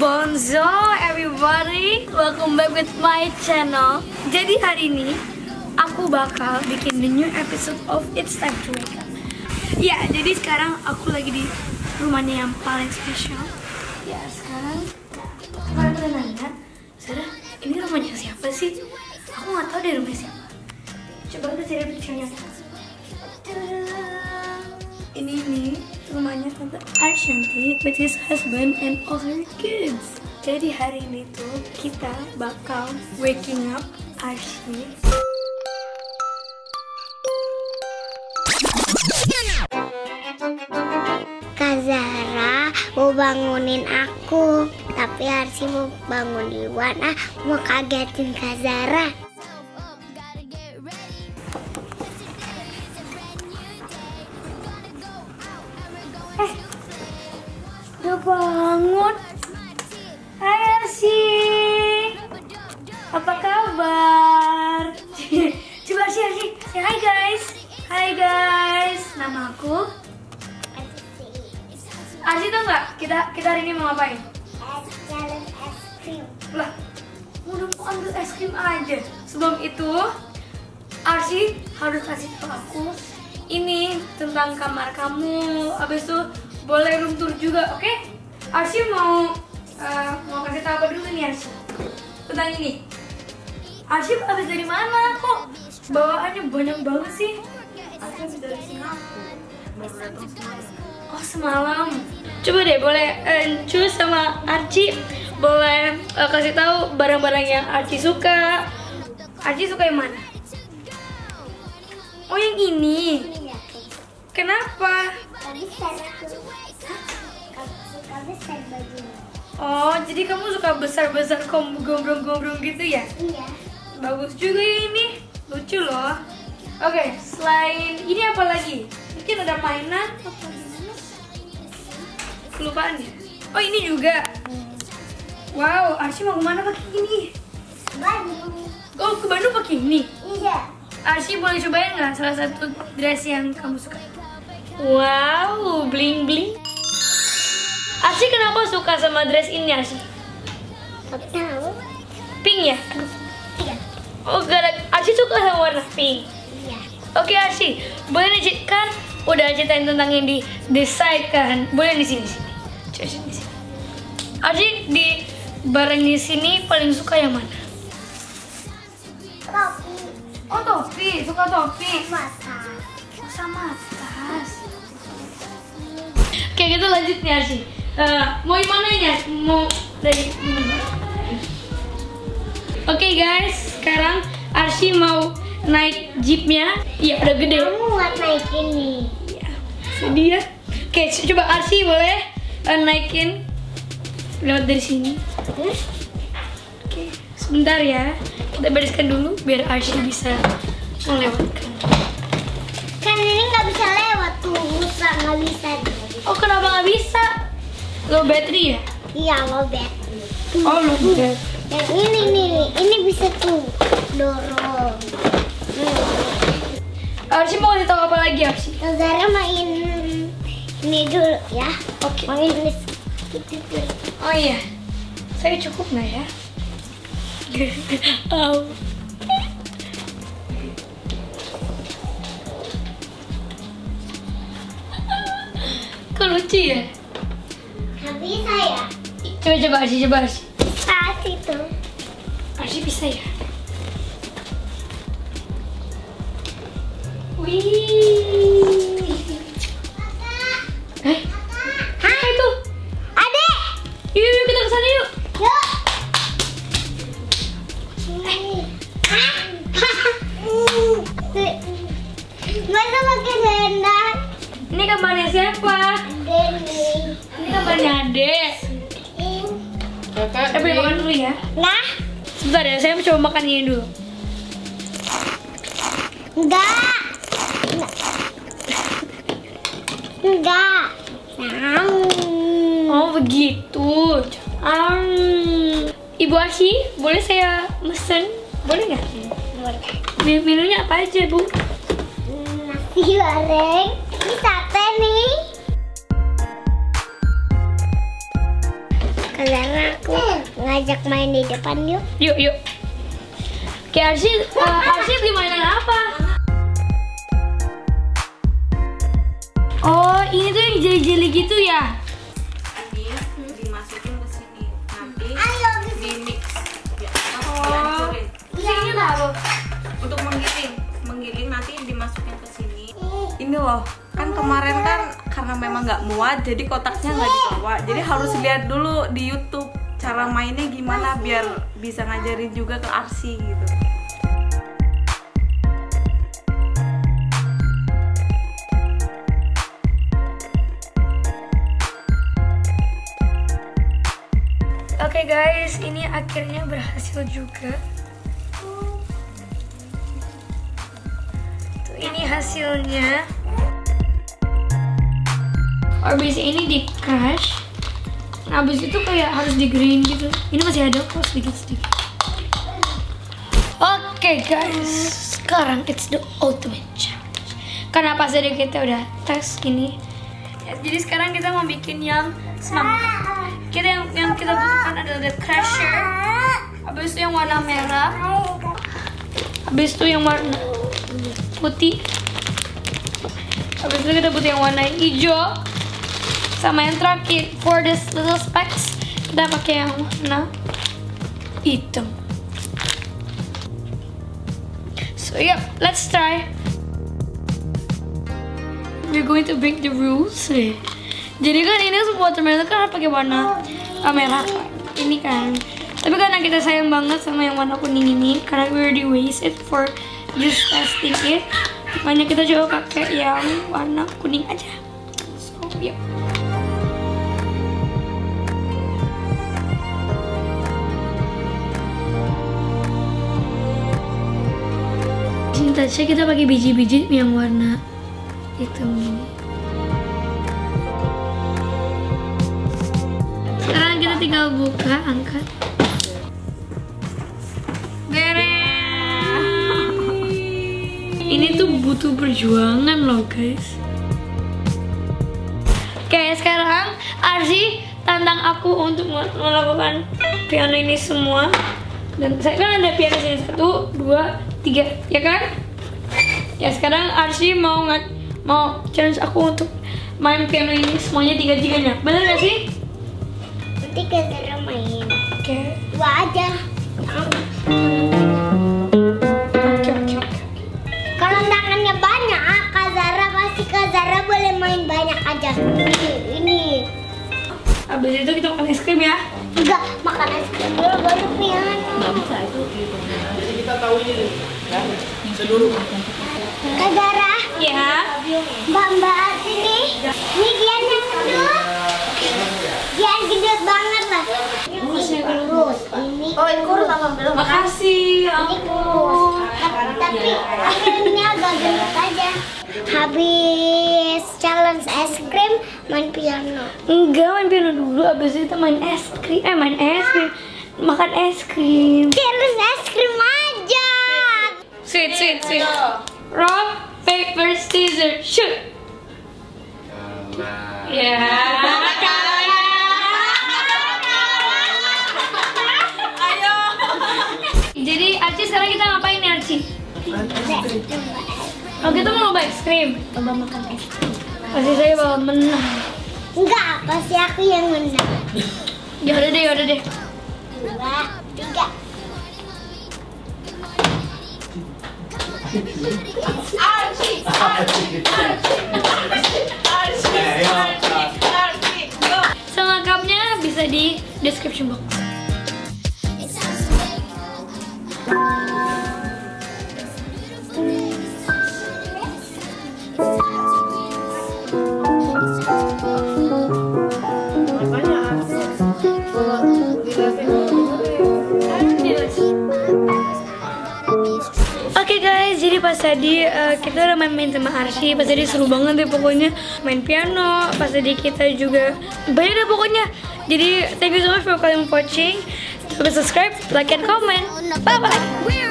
Bonzo everybody, welcome back with my channel. Jadi hari ini aku bakal bikin the new episode of It's Time to Wake Up. Ya, jadi sekarang aku lagi di rumahnya yang paling spesial. Ya, sekarang kemarin aku nanya, Zara, ini rumahnya siapa sih? Aku nggak tahu deh rumahnya siapa. Coba kita cari picture-nya. Ini nih rumahnya Tante Ashanti with his husband and all her kids. Jadi hari ini tuh kita bakal waking up Archie. Kak Zara mau bangunin aku, tapi Archie mau bangun di warna, mau kagetin Kak Zara. Udah bangun. Hai Arsy, apa kabar? Coba Arsy, hai guys. Hai guys, nama aku Arsy. Tau nggak kita hari ini mau ngapain? Jalan es krim lah. Udah mau ambil es krim aja. Sebelum itu Arsy harus kasih tau aku ini tentang kamar kamu. Abis itu boleh room tour juga, oke? Okay? Arsy mau kasih tahu apa dulu nih Arsy? Tentang ini. Arsy habis dari mana kok? Bawaannya banyak banget sih. Arsy habis dari Singapu. Baru datang semalam. Oh semalam. Coba deh, boleh Encu sama Archie boleh kasih tahu barang-barang yang Archie suka. Archie suka yang mana? Oh yang ini. Kenapa? Kamu suka besar bajunya. Oh, jadi kamu suka besar-besar gombrong-gombrong gitu ya? Iya. Bagus juga ini. Lucu loh. Oke, selain ini apa lagi? Mungkin ada mainan. Kelupaan ya? Oh, ini juga. Wow, Arsy mau kemana pakai ini? Ke Bandung. Oh, ke Bandung pakai ini? Iya. Arsy boleh cobain nggak salah satu dress yang kamu suka? Wow, bling-bling. Arsy kenapa suka sama dress ini, Arsy? Tahu. Pink ya? Iya. Oh, Arsy suka sama warna pink? Iya. Oke, Arsy. Boleh nih, kan udah ceritain tentang yang di decide kan? Boleh di sini. Coba di sini. Arsy di barang di sini paling suka yang mana? Topi. Oh, topi. Suka topi. Mata. Sama tas. Kayak gitu lanjut nih Arsy. Mau gimana ya? Mau dari Oke, guys, sekarang Arsy mau naik jeepnya. Iya udah gede. Kamu buat naik ini. Iya. Sedih ya. Oke, coba Arsy boleh naikin lewat dari sini. Oke, sebentar ya. Kita bereskan dulu biar Arsy bisa melewatkan. Kan ini nggak bisa lewat tuh, nggak bisa. Oh kenapa nggak bisa? Low battery ya? Iya low battery. Oh low battery. Yang ini bisa tuh dorong. Arsy mau kasih tahu apa lagi Arsy? Zara main ini dulu ya. Oke. Okay. Main ini. Oh iya, saya cukup nggak ya? Oh. Lucu ya? Gak bisa ya? Coba Arsy. Saat itu Arsy bisa ya? Wih. Kakak. Eh? Kakak. Apa itu? Adek. Yuk kita kesana yuk. Yuk. Masa pakai sendal? Ini kamarnya siapa? Adek. Kakak, saya makan dulu ya. Nah, sebentar ya, saya coba makan ini dulu. Enggak. Oh begitu. Ibu Arsy, boleh saya mesen Boleh nggak? Boleh. Menunya apa aja, Bu? Nasi goreng, ini sate nih. Karena aku ngajak main di depan yuk. Yuk, yuk. Oke, Arsy beli mainan apa? Oh, ini tuh yang jeli-jeli gitu ya? Dimasukin ke sini, nanti di-mix. Oh, ini apa? Untuk menggiling nanti dimasukin ke sini. Ini loh, kan kemarin kan karena memang nggak muat, jadi kotaknya nggak dibawa. Jadi harus lihat dulu di YouTube cara mainnya gimana biar bisa ngajarin juga ke Arsy gitu. Oke guys, ini akhirnya berhasil juga. Tuh, ini hasilnya. Orbeez ini di crush. Nah, abis itu kayak harus di green gitu. Ini masih ada kok sedikit-sedikit. Oke guys, sekarang it's the ultimate challenge. Karena pas tadi kita udah tes gini. Ya, jadi sekarang kita mau bikin yang semangka. Yang kita butuhkan adalah the crusher. Habis itu yang warna merah. Habis itu yang warna putih. Habis itu kita butuh yang warna hijau. Sama yang terakhir, for this little specks, kita pakai yang warna hitam. So yeah, let's try. We're going to break the rules. Jadi kan ini watermelon kan pakai warna merah ini kan. Tapi karena kita sayang banget sama yang warna kuning ini, karena we already waste it for just testing it. Makanya kita coba pakai yang warna kuning aja. So yep. Kita cek, kita pakai biji-biji yang warna hitam ini. Tinggal buka, angkat. Beres. Ini tuh butuh perjuangan loh guys. Oke, sekarang Arsy tantang aku untuk melakukan piano ini semua. Dan saya kan ada piano sini 1, 2, 3, ya kan? Ya sekarang Arsy mau challenge aku untuk main piano ini semuanya 3-3-nya. Bener gak sih? Nanti Kak Zara main. Oke. 2 aja. Oke. Kalau tangannya banyak, Kak Zara pasti boleh main banyak aja. Ini. Abis itu kita makan es krim ya? Enggak, makan es krim dulu baru piano. Enggak bisa itu. Jadi kita tahu ini ya. Seluruh. Kak Zara. Ya. Mbak sini. Ini Gian yang kedua. Gian gendut banget lah. Ini kurus. Oh, ini kurus apa belum? Makasih. Ini kurus. Tapi akhirnya agak gendut aja. Habis challenge es krim, main piano. Enggak, main piano dulu. Habis itu main es krim. Makan es krim. Challenge es krim aja. Sweet. Rock, paper, scissors, shoot. Yeah. Jadi Archie, sekarang kita ngapain nih Archie? Kalau kita mau coba es krim, coba makan es krim. Pasti saya bakal menang. Enggak, pasti aku yang menang. Yaudah deh. 2, 3. Archie. Selengkapnya bisa di description box. Pas tadi kita udah main sama Arsy, pas tadi seru banget deh pokoknya. Main piano, pas tadi kita juga banyak deh pokoknya. Jadi thank you so much for watching. Subscribe, like, and comment. Bye-bye!